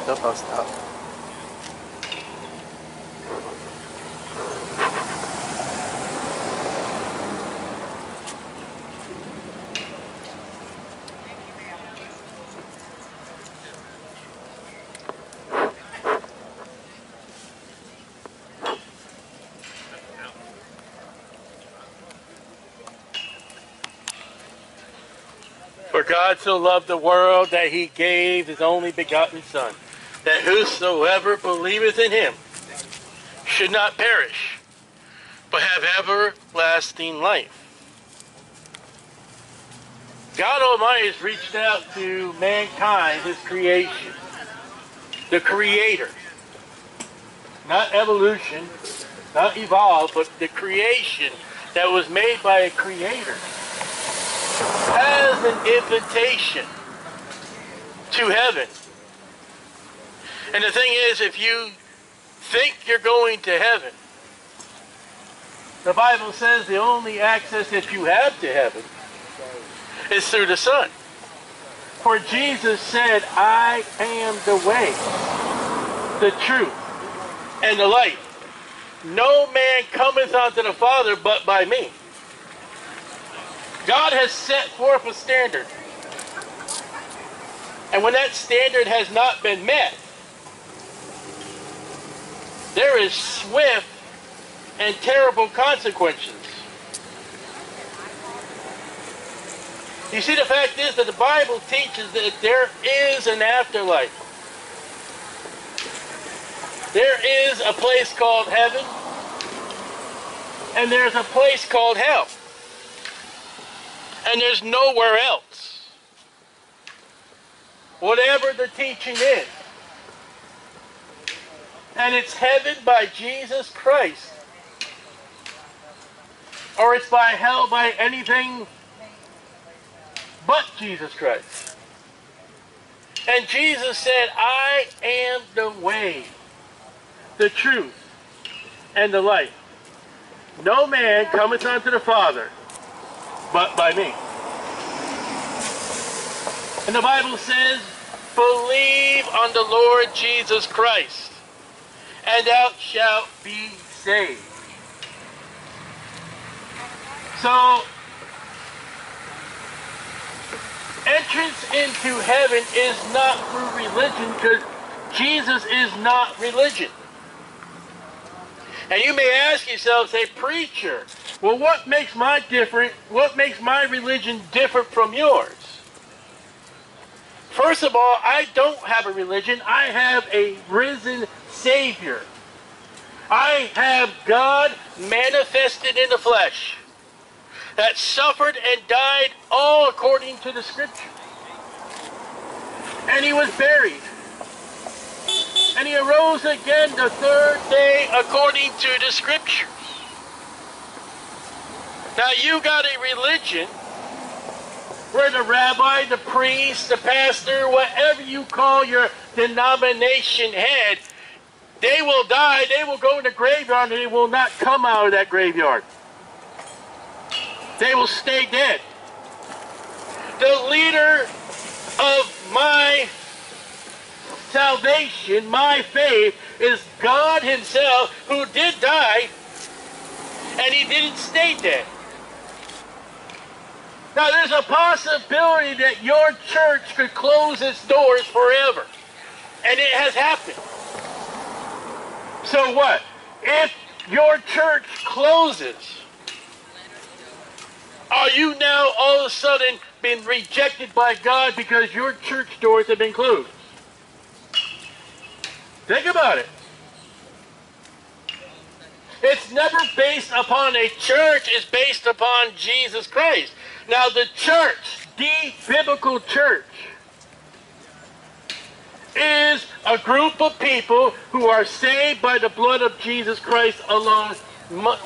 build up our stock. For God so loved the world that he gave his only begotten Son, that whosoever believeth in him should not perish, but have everlasting life. God Almighty has reached out to mankind, his creation, the Creator. Not evolution, not evolve, but the creation that was made by a Creator, as an invitation to heaven. And the thing is, if you think you're going to heaven, the Bible says the only access that you have to heaven is through the Son. For Jesus said, I am the way, the truth, and the life. No man cometh unto the Father but by me. God has set forth a standard. And when that standard has not been met, there is swift and terrible consequences. You see, the fact is that the Bible teaches that there is an afterlife. There is a place called heaven, and there's a place called hell. And there's nowhere else. Whatever the teaching is. And it's heaven by Jesus Christ. Or it's by hell by anything but Jesus Christ. And Jesus said, I am the way, the truth, and the life. No man cometh unto the Father but by me. And the Bible says, believe on the Lord Jesus Christ, and thou shalt be saved. So, entrance into heaven is not through religion, because Jesus is not religion. And you may ask yourself, say, preacher, well, what makes my religion different from yours? First of all, I don't have a religion. I have a risen Savior. I have God manifested in the flesh, that suffered and died all according to the Scripture. And he was buried. And he arose again the third day according to the Scripture. Now you got a religion where the rabbi, the priest, the pastor, whatever you call your denomination head, they will die, they will go in the graveyard, and they will not come out of that graveyard. They will stay dead. The leader of my salvation, my faith, is God himself, who did die, and he didn't stay dead. Now, there's a possibility that your church could close its doors forever. And it has happened. So what? If your church closes, are you now all of a sudden been rejected by God because your church doors have been closed? Think about it. It's never based upon a church. It's based upon Jesus Christ. Now the church, the biblical church, is a group of people who are saved by the blood of Jesus Christ alone,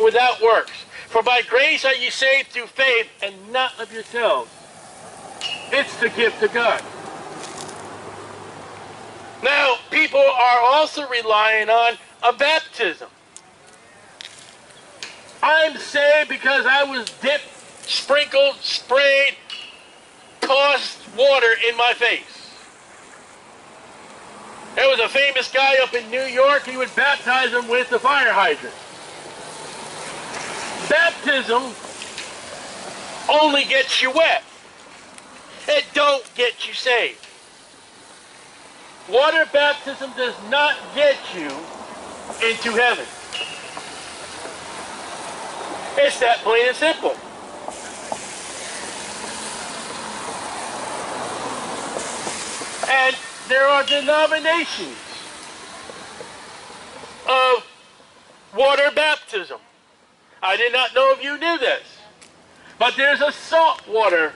without works. For by grace are you saved through faith, and not of yourselves. It's the gift of God. Now people are also relying on a baptism. I'm saved because I was dipped, sprinkled, sprayed, tossed water in my face. There was a famous guy up in New York. He would baptize them with the fire hydrant. Baptism only gets you wet. It don't get you saved. Water baptism does not get you into heaven. It's that plain and simple. And there are denominations of water baptism. I did not know if you knew this, but there's a saltwater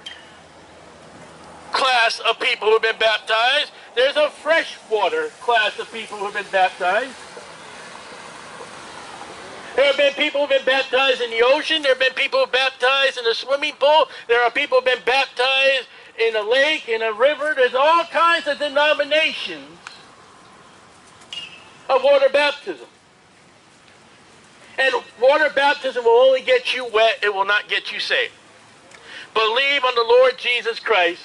class of people who've been baptized. There's a freshwater class of people who've been baptized. There have been people who've been baptized in the ocean. There have been people who've been baptized in a swimming pool. There are people who've been baptized in a lake, in a river. There's all kinds of denominations of water baptism. And water baptism will only get you wet. It will not get you saved. Believe on the Lord Jesus Christ,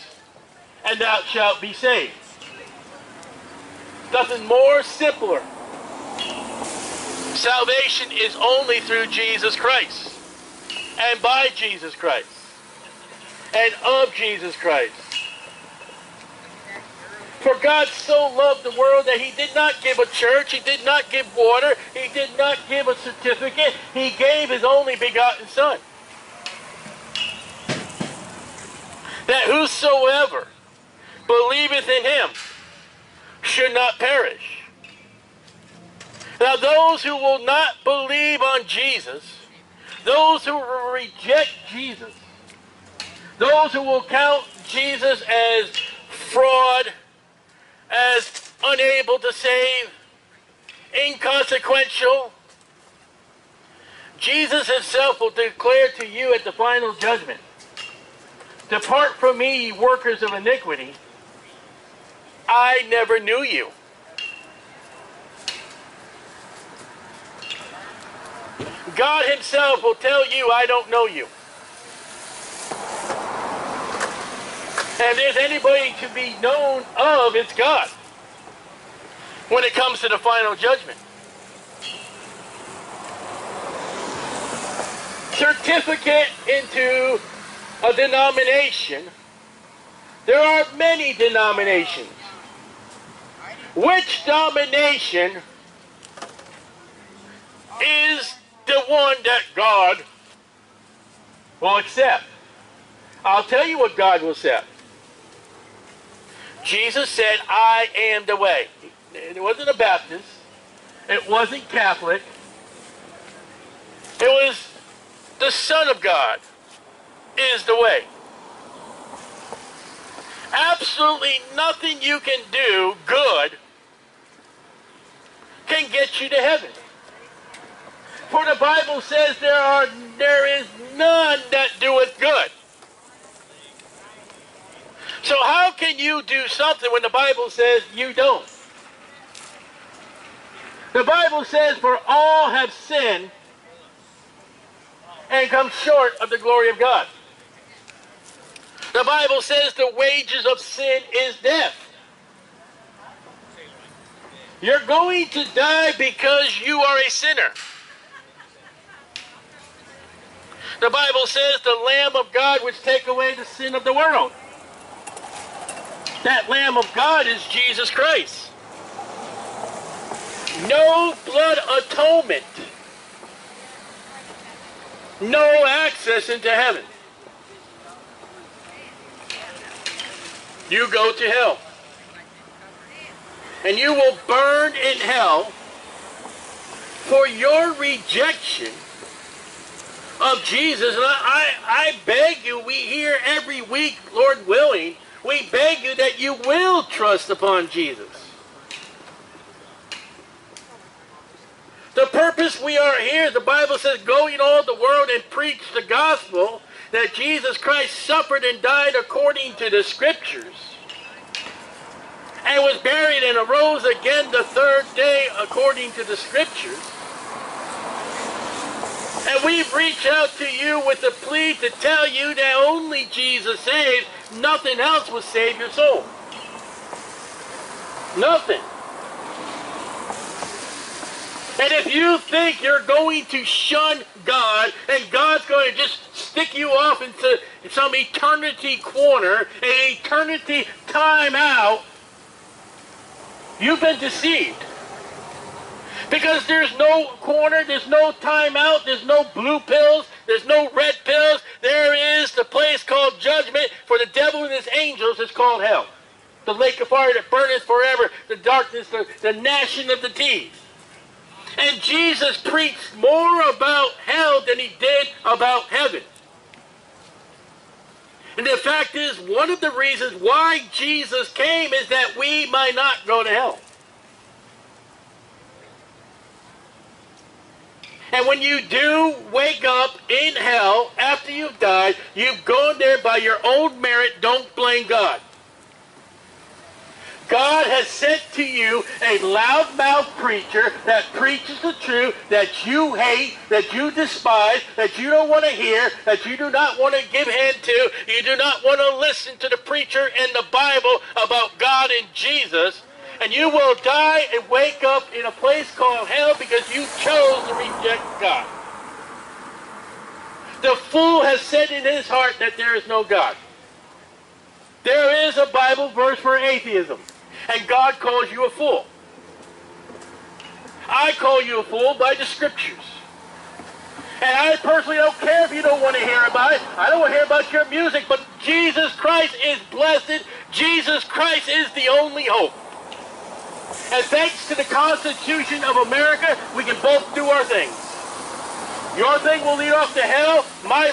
and thou shalt be saved. Nothing more simpler. Salvation is only through Jesus Christ, and by Jesus Christ, and of Jesus Christ. For God so loved the world that he did not give a church, he did not give water, he did not give a certificate, he gave his only begotten Son. That whosoever believeth in him should not perish. Now those who will not believe on Jesus, those who will reject Jesus, those who will count Jesus as fraud, as unable to save, inconsequential, Jesus himself will declare to you at the final judgment, "Depart from me, ye workers of iniquity. I never knew you." God himself will tell you, "I don't know you." And if there's anybody to be known of, it's God, when it comes to the final judgment. Certificate into a denomination. There are many denominations. Which denomination is the one that God will accept? I'll tell you what God will accept. Jesus said, "I am the way." It wasn't a Baptist. It wasn't Catholic. It was the Son of God is the way. Absolutely nothing you can do good can get you to heaven. For the Bible says there is none that doeth good. So how can you do something when the Bible says you don't? The Bible says, "For all have sinned and come short of the glory of God." The Bible says the wages of sin is death. You're going to die because you are a sinner. The Bible says the Lamb of God which take away the sin of the world. That Lamb of God is Jesus Christ. No blood atonement. No access into heaven. You go to hell. And you will burn in hell for your rejection of Jesus. And I beg you, we hear every week, Lord willing, we beg you that you will trust upon Jesus. The purpose we are here, the Bible says, "Go in all the world and preach the gospel, that Jesus Christ suffered and died according to the scriptures, and was buried and arose again the third day according to the scriptures." And we've reached out to you with the plea to tell you that only Jesus saves. Nothing else will save your soul. Nothing. And if you think you're going to shun God, and God's going to just stick you off into some eternity corner, an eternity time out, you've been deceived. Because there's no corner, there's no time out, there's no blue pills, there's no red pills. There is the place called judgment for the devil and his angels. It's called hell. The lake of fire that burneth forever, the darkness, the gnashing of the teeth. And Jesus preached more about hell than he did about heaven. And the fact is, one of the reasons why Jesus came is that we might not go to hell. And when you do wake up in hell after you've died, you've gone there by your own merit. Don't blame God. God has sent to you a loudmouth preacher that preaches the truth that you hate, that you despise, that you don't want to hear, that you do not want to give hand to. You do not want to listen to the preacher and the Bible about God and Jesus. And you will die and wake up in a place called hell because you chose to reject God. The fool has said in his heart that there is no God. There is a Bible verse for atheism. And God calls you a fool. I call you a fool by the scriptures. And I personally don't care if you don't want to hear about it. I don't want to hear about your music. But Jesus Christ is blessed. Jesus Christ is the only hope. And thanks to the Constitution of America, we can both do our things. Your thing will lead off to hell. My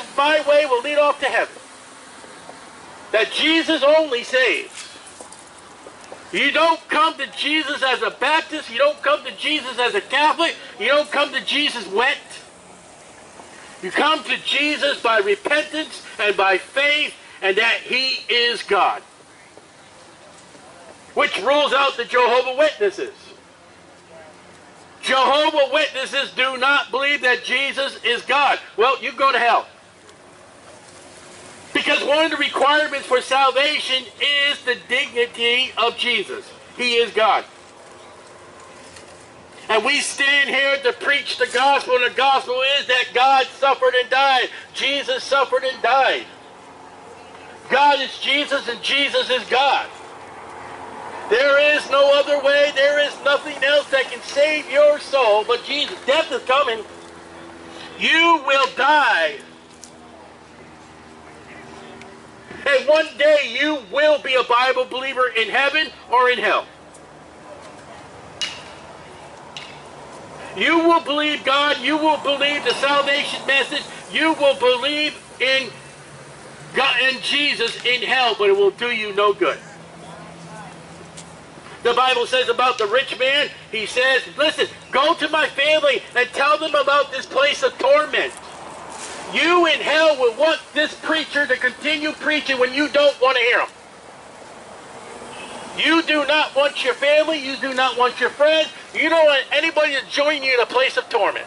way will lead off to heaven. That Jesus only saves. You don't come to Jesus as a Baptist. You don't come to Jesus as a Catholic. You don't come to Jesus wet. You come to Jesus by repentance and by faith, and that he is God. Which rules out the Jehovah's Witnesses. Jehovah's Witnesses do not believe that Jesus is God. Well, you go to hell. Because one of the requirements for salvation is the dignity of Jesus. He is God. And we stand here to preach the gospel, and the gospel is that God suffered and died. Jesus suffered and died. God is Jesus, and Jesus is God. There is no other way. There is nothing else that can save your soul but Jesus. Death is coming. You will die. And one day you will be a Bible believer in heaven or in hell. You will believe God. You will believe the salvation message. You will believe in God and Jesus in hell, but it will do you no good. The Bible says about the rich man, he says, listen, go to my family and tell them about this place of torment. You in hell will want this preacher to continue preaching when you don't want to hear him. You do not want your family. You do not want your friends. You don't want anybody to join you in a place of torment.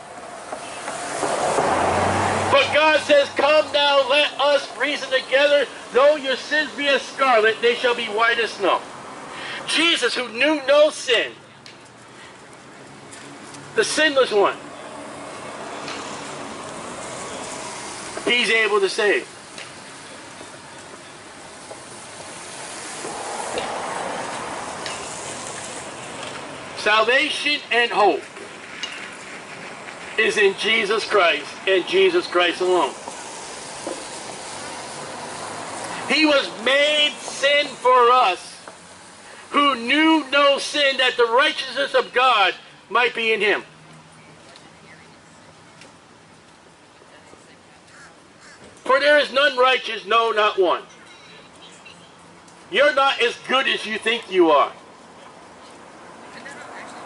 But God says, come now, let us reason together. Though your sins be as scarlet, they shall be white as snow. Jesus, who knew no sin, the sinless one, he's able to save. Salvation and hope is in Jesus Christ and Jesus Christ alone. He was made sin for us, who knew no sin, that the righteousness of God might be in him. For there is none righteous, no, not one. You're not as good as you think you are.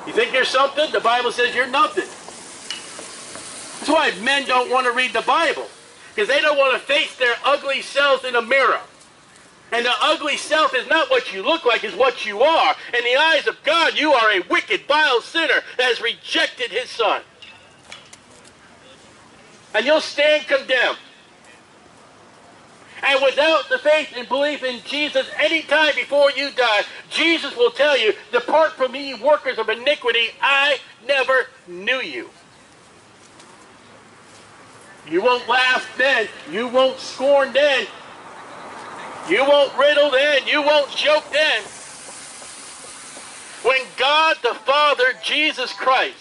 You think you're something? The Bible says you're nothing. That's why men don't want to read the Bible, because they don't want to face their ugly selves in a mirror. And the ugly self is not what you look like, it's what you are. In the eyes of God, you are a wicked, vile sinner that has rejected his son. And you'll stand condemned. And without the faith and belief in Jesus, any time before you die, Jesus will tell you, "Depart from me, workers of iniquity, I never knew you." You won't laugh then. You won't scorn then. You won't riddle then. You won't joke then. When God the Father, Jesus Christ,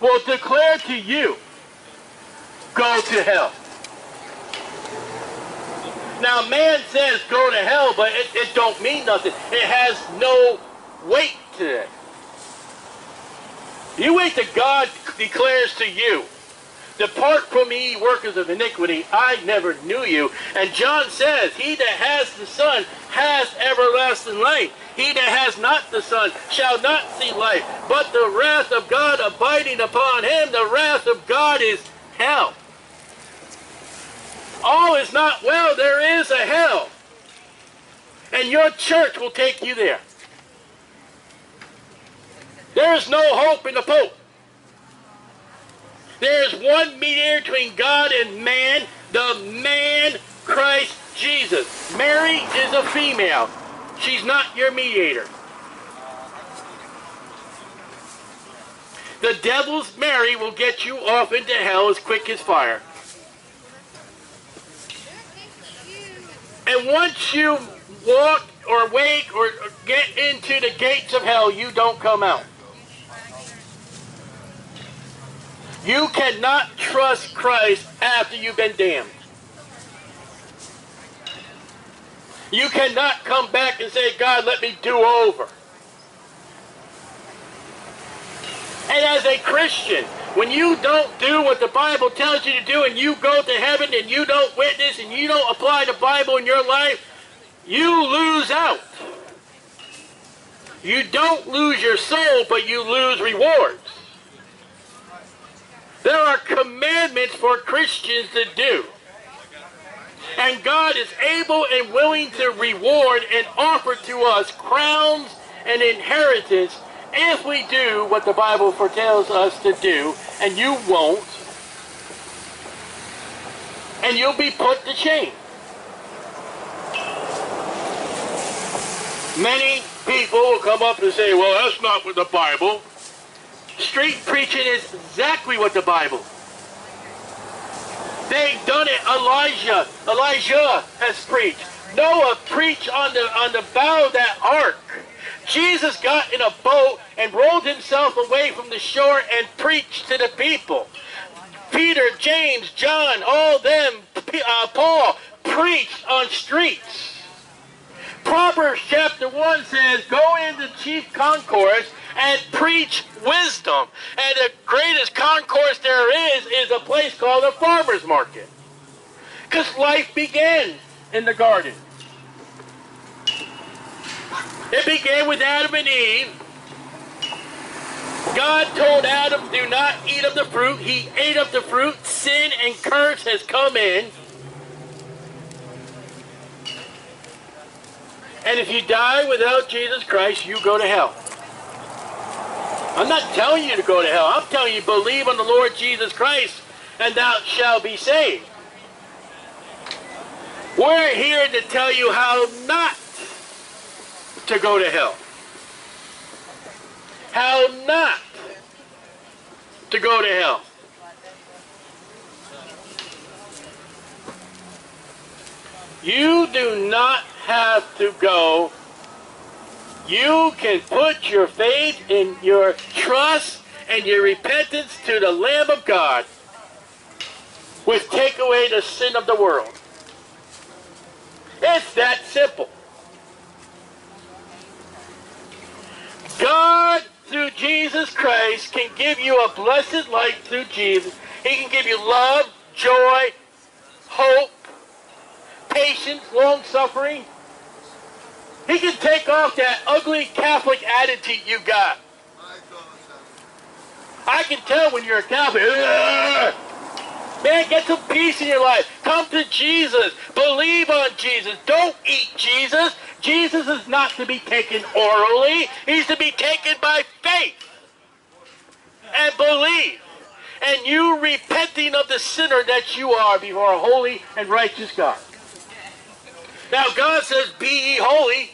will declare to you, "Go to hell." Now man says go to hell, but it don't mean nothing. It has no weight to it. You wait till God declares to you, "Depart from me, workers of iniquity, I never knew you." And John says, "He that has the Son has everlasting life. He that has not the Son shall not see life, but the wrath of God abiding upon him." The wrath of God is hell. All is not well. There is a hell. And your church will take you there. There is no hope in the Pope. There is one mediator between God and man, the man Christ Jesus. Mary is a female. She's not your mediator. The devil's Mary will get you off into hell as quick as fire. And once you walk or wake or get into the gates of hell, you don't come out. You cannot trust Christ after you've been damned. You cannot come back and say, "God, let me do over." And as a Christian, when you don't do what the Bible tells you to do and you go to heaven and you don't witness and you don't apply the Bible in your life, you lose out. You don't lose your soul, but you lose rewards. There are commandments for Christians to do. And God is able and willing to reward and offer to us crowns and inheritance if we do what the Bible foretells us to do. And you won't. And you'll be put to shame. Many people will come up and say, "Well, that's not what the Bible." Street preaching is exactly what the Bible. They've done it. Elijah has preached. Noah preached on the bow of that ark. Jesus got in a boat and rolled himself away from the shore and preached to the people. Peter, James, John, all them, Paul preached on streets. Proverbs chapter 1 says, "Go into chief concourse and preach wisdom." And the greatest concourse there is a place called a farmer's market. Because life began in the garden. It began with Adam and Eve. God told Adam, "Do not eat of the fruit." He ate of the fruit. Sin and curse has come in. And if you die without Jesus Christ, you go to hell. I'm not telling you to go to hell. I'm telling you, believe on the Lord Jesus Christ and thou shalt be saved. We're here to tell you how not to go to hell. How not to go to hell. You do not have to go. You can put your faith in your trust and your repentance to the Lamb of God, which take away the sin of the world. It's that simple. God, through Jesus Christ, can give you a blessed life through Jesus. He can give you love, joy, hope, patience, long-suffering. He can take off that ugly Catholic attitude you got. I can tell when you're a Catholic. Man, get some peace in your life. Come to Jesus. Believe on Jesus. Don't eat Jesus. Jesus is not to be taken orally. He's to be taken by faith and believe. And you repenting of the sinner that you are before a holy and righteous God. Now God says, be ye holy,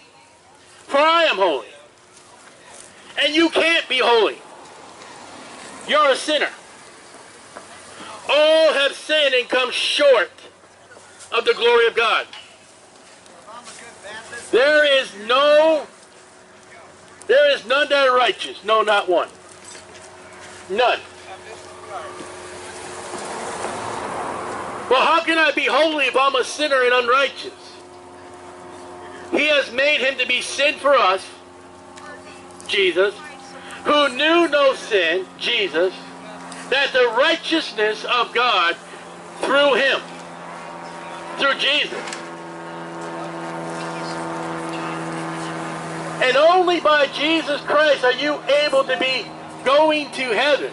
for I am holy. And you can't be holy. You're a sinner. All have sinned and come short of the glory of God. There is none that are righteous. No, not one. None. Well, how can I be holy if I'm a sinner and unrighteous? He has made him to be sin for us, Jesus, who knew no sin, Jesus, that the righteousness of God through him, through Jesus. And only by Jesus Christ are you able to be going to heaven.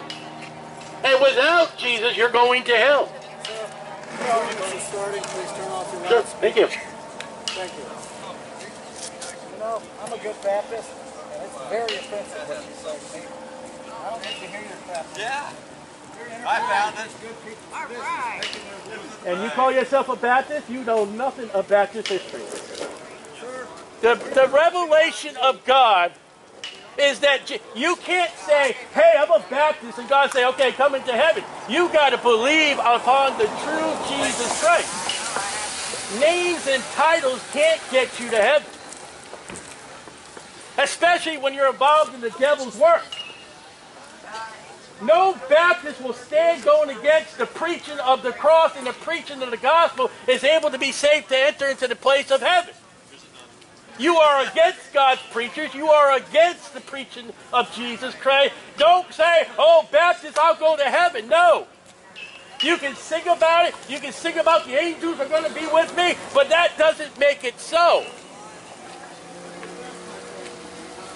And without Jesus, you're going to hell. Sure, thank you. Thank you. You know, I'm a good Baptist, and it's very offensive what you say to me. I don't need to hear your Baptist. Yeah. I found this good people. All right. And you call yourself a Baptist? You know nothing of Baptist history. Sure. The revelation of God is that you can't say, hey, I'm a Baptist, and God say, okay, come into heaven. You got to believe upon the true Jesus Christ. Names and titles can't get you to heaven. Especially when you're involved in the devil's work. No Baptist will stand going against the preaching of the cross and the preaching of the gospel is able to be saved to enter into the place of heaven. You are against God's preachers. You are against the preaching of Jesus Christ. Don't say, oh, Baptist, I'll go to heaven. No. You can sing about it. You can sing about the angels are going to be with me, but that doesn't make it so.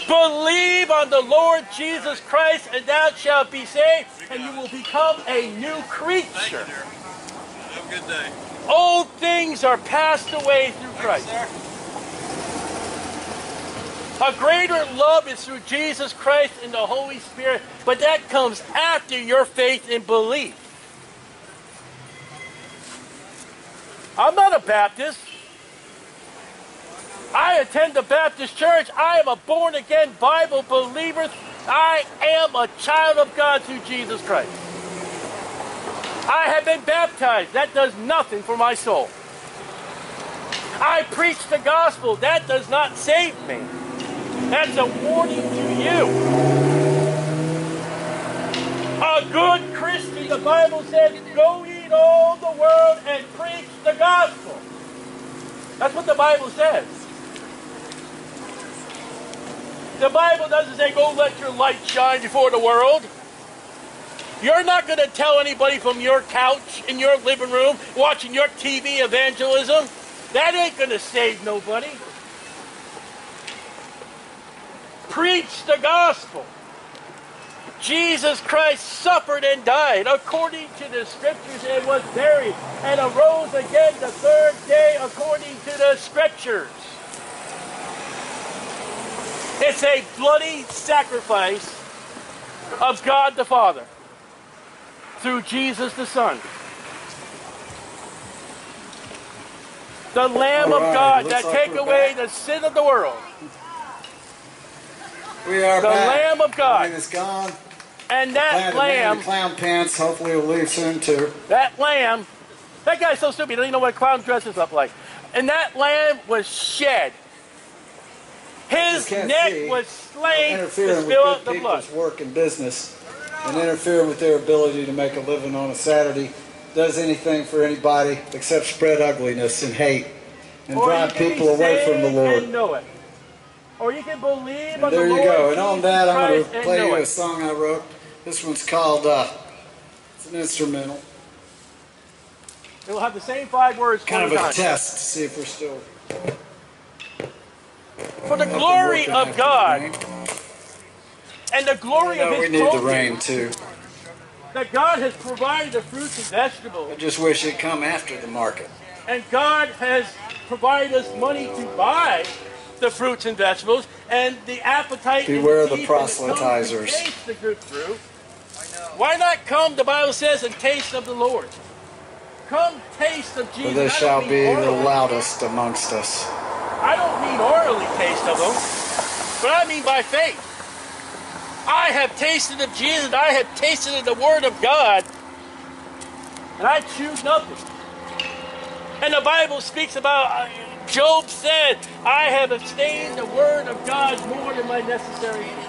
Believe on the Lord Jesus Christ, and thou shalt be saved, and you will become a new creature. Thank you, dear. Have a good day. Old things are passed away through Christ. Thanks, sir. A greater love is through Jesus Christ and the Holy Spirit, but that comes after your faith and belief. I'm not a Baptist. I attend the Baptist church. I am a born-again Bible believer. I am a child of God through Jesus Christ. I have been baptized. That does nothing for my soul. I preach the gospel. That does not save me. That's a warning to you. A good Christian, the Bible says, go ye into all the world and preach the gospel. That's what the Bible says. The Bible doesn't say, go let your light shine before the world. You're not going to tell anybody from your couch in your living room watching your TV evangelism. That ain't going to save nobody. Preach the gospel. Jesus Christ suffered and died according to the scriptures and was buried and arose again the third day according to the scriptures. It's a bloody sacrifice of God the Father through Jesus the Son. The Lamb of God that take away the sin of the world. We are the Lamb of God. It's gone. And that Lamb. Clown pants. Hopefully, we'll leave soon too. That Lamb. That guy's so stupid. He doesn't know what a clown dresses up like. And that Lamb was shed. His neck was slain to spill out the blood. Interfering with good people's work and business, and interfering with their ability to make a living on a Saturday, does anything for anybody except spread ugliness and hate and drive people away from the Lord. And know it. Or you can believe on the Lord. There you go. And on that, I'm going to play you a song I wrote. This one's called, it's an instrumental. It will have the same 5 words. Kind of a test to see if we're still. For the glory of God. And the glory of His children. We need the rain, too. That God has provided the fruits and vegetables. I just wish it'd come after the market. And God has provided us money to buy the fruits and vegetables, and the appetite. Beware of the proselytizers. The good fruit. Why not come, the Bible says, and taste of the Lord? Come taste of Jesus. For this shall be the loudest amongst us. I don't mean orally taste of them, but I mean by faith. I have tasted of Jesus. I have tasted of the Word of God, and I choose nothing. And the Bible speaks about, Job said, I have abstained the Word of God more than my necessary need.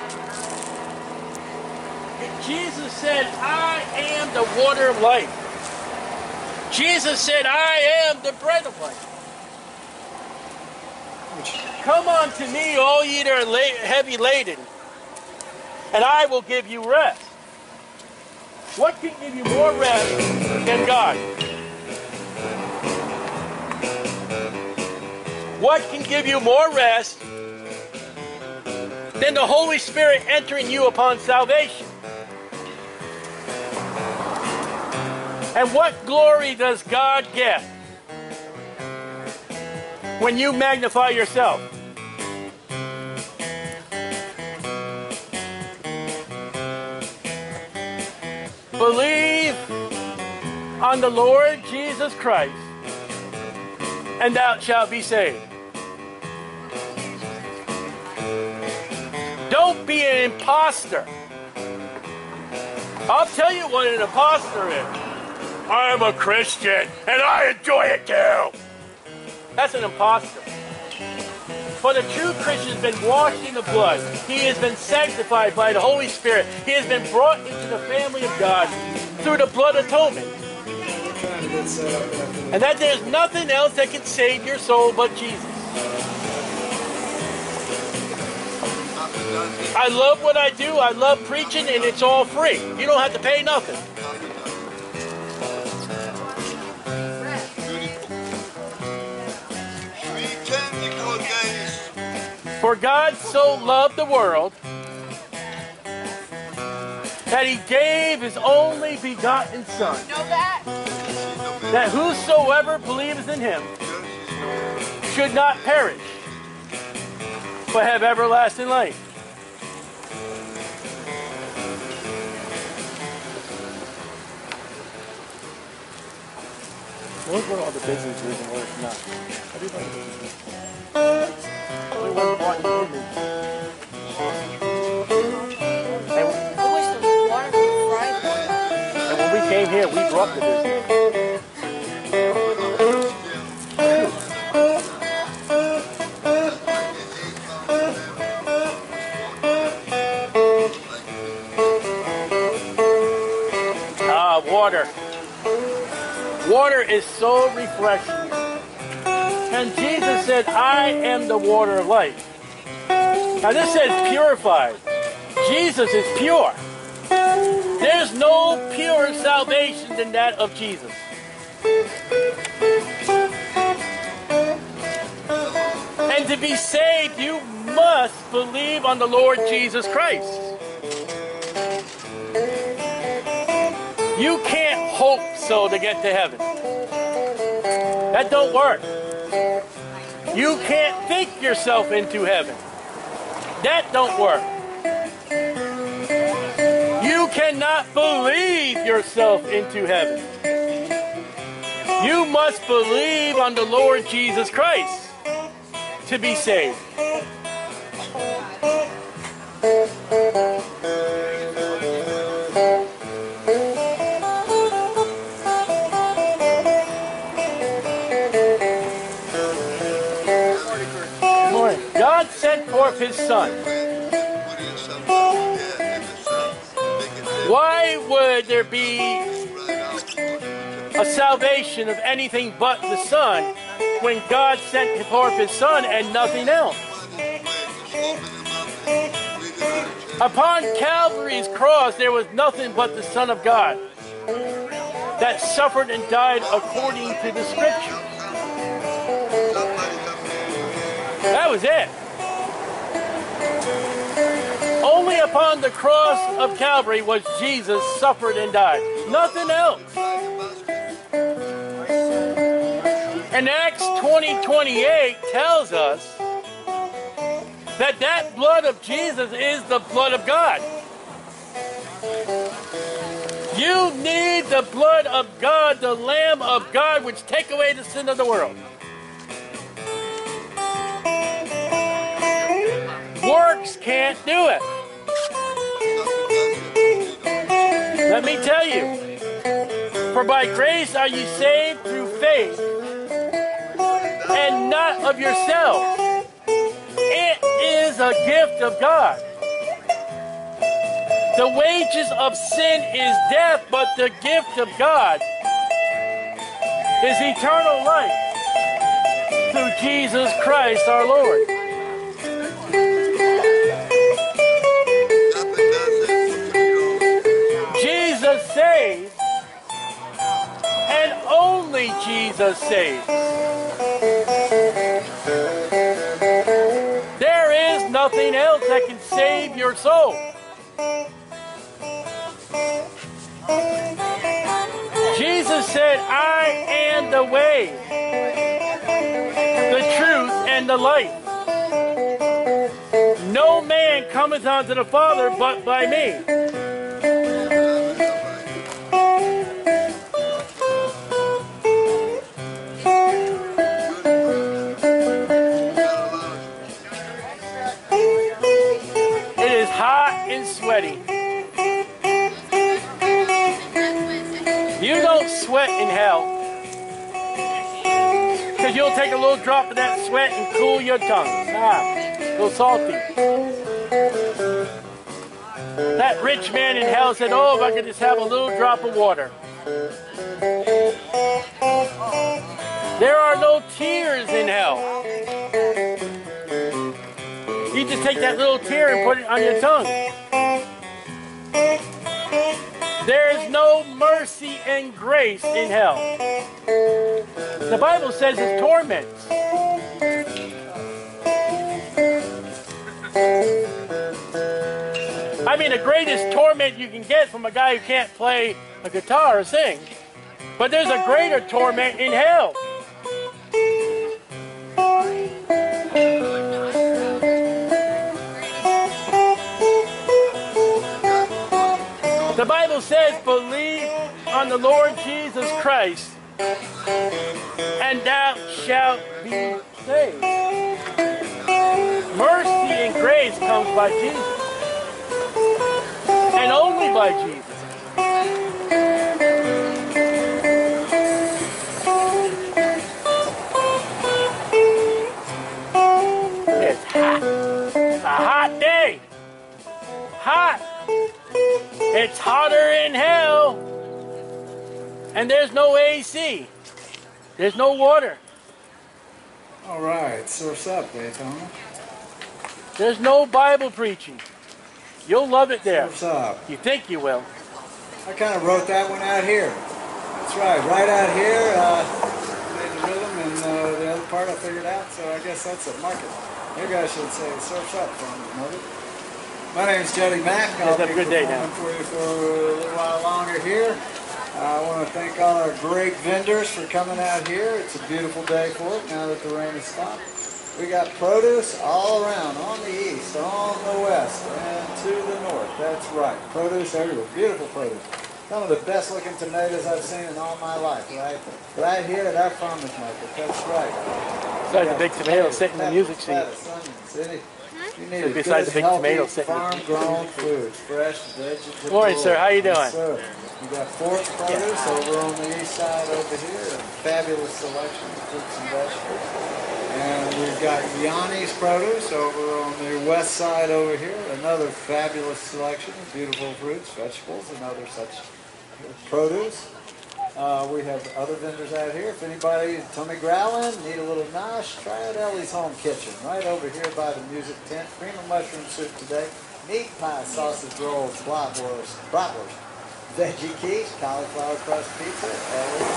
Jesus said, I am the water of life. Jesus said, I am the bread of life. Come unto me, all ye that are heavy laden, and I will give you rest. What can give you more rest than God? What can give you more rest than the Holy Spirit entering you upon salvation? And what glory does God get when you magnify yourself? Believe on the Lord Jesus Christ, and thou shalt be saved. Don't be an imposter. I'll tell you what an imposter is. I'm a Christian, and I enjoy it too. That's an imposter. For the true Christian has been washed in the blood. He has been sanctified by the Holy Spirit. He has been brought into the family of God through the blood atonement. And that there's nothing else that can save your soul but Jesus. I love what I do. I love preaching, and it's all free. You don't have to pay nothing. For God so loved the world that he gave his only begotten Son, that whosoever believes in him should not perish, but have everlasting life. Look what all the business is and what it's not. And when we came here, we brought the business. Ah, water. Water is so refreshing. And Jesus said, I am the water of life. Now this says purified. Jesus is pure. There's no purer salvation than that of Jesus. And to be saved, you must believe on the Lord Jesus Christ. You can't hope so to get to heaven. That don't work. You can't think yourself into heaven. That don't work. You cannot believe yourself into heaven. You must believe on the Lord Jesus Christ to be saved. God sent forth his Son. Why would there be a salvation of anything but the Son when God sent forth his Son and nothing else? Upon Calvary's cross, there was nothing but the Son of God that suffered and died according to the Scriptures. That was it. Only upon the cross of Calvary was Jesus suffered and died. Nothing else. And Acts 20:28 tells us that that blood of Jesus is the blood of God. You need the blood of God, the Lamb of God, which take away the sin of the world. Works can't do it. Let me tell you, for by grace are you saved through faith, and not of yourselves. It is a gift of God. The wages of sin is death, but the gift of God is eternal life through Jesus Christ our Lord. Jesus saves, and only Jesus saves. There is nothing else that can save your soul. Jesus said, I am the way, the truth, and the life. No man cometh unto the Father but by me. It is hot and sweaty. You don't sweat in hell, because you'll take a little drop of that sweat and cool your tongue. Ah, go salty. That rich man in hell said, oh, if I could just have a little drop of water. There are no tears in hell. You just take that little tear and put it on your tongue. There is no mercy and grace in hell. The Bible says it's torments. I mean, the greatest torment you can get from a guy who can't play a guitar or sing. But there's a greater torment in hell. The Bible says, believe on the Lord Jesus Christ, and thou shalt be saved. Mercy and grace comes by Jesus, and only by Jesus. It's hot. It's a hot day. Hot. It's hotter in hell, and there's no AC, there's no water. All right, source up, Daytona. There's no Bible preaching. You'll love it there. Source up. You think you will. I kind of wrote that one out here. That's right out here. Made the rhythm, and the other part I figured out, so I guess that's it. Mark it. Maybe I should say source up from it. My name is Jody Mack. I'll be performing for you for a little while longer here. I want to thank all our great vendors for coming out here. It's a beautiful day for it now that the rain has stopped. We got produce all around, on the east, on the west, and to the north. That's right. Produce everywhere. Beautiful produce. Some of the best looking tomatoes I've seen in all my life, right here at our farmers market. That's right. Besides the big tomatoes sitting in the music scene. You need so besides good, the big tomato farm-grown food, fresh vegetables. Morning, sir. How you doing? Yes, sir. We got fork produce over on the east side over here. A fabulous selection of fruits and vegetables. And we've got Yanni's produce over on the west side over here. Another fabulous selection of beautiful fruits, vegetables, and other such produce. We have other vendors out here. If anybody, Tommy Growlin, need a little nosh, try out Ellie's Home Kitchen. Right over here by the music tent. Cream and mushroom soup today. Meat pie, sausage rolls, bratwurst. Veggie quiche, cauliflower crust pizza. Ellie's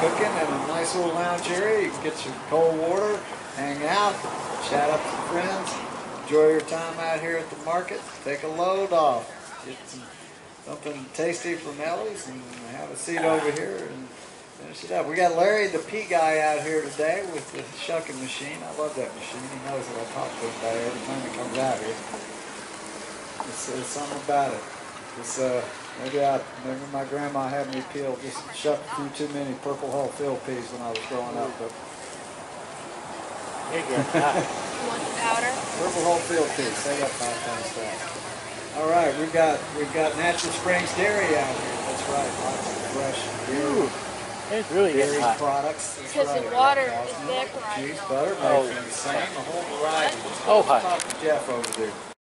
cooking in a nice little lounge area. You can get some cold water, hang out, chat up with friends, enjoy your time out here at the market. Take a load off. It's something tasty from Ellie's, and have a seat over here and finish it up. We got Larry the pea guy out here today with the shucking machine. I love that machine. He knows that I talk to him about it every time he comes out here. There's something about it. This, maybe I remember my grandma had me peel, just shut through too many purple hull field peas when I was growing up. But you want the powder? Purple hull field peas. They got 5 pounds of. All right, we've got Natural Springs Dairy out here. That's right, lots of fresh dairy. It's really dairy products. Because right. The water is back. Cheese, butter, oh, the same, a whole variety. Oh, hi. Jeff over there.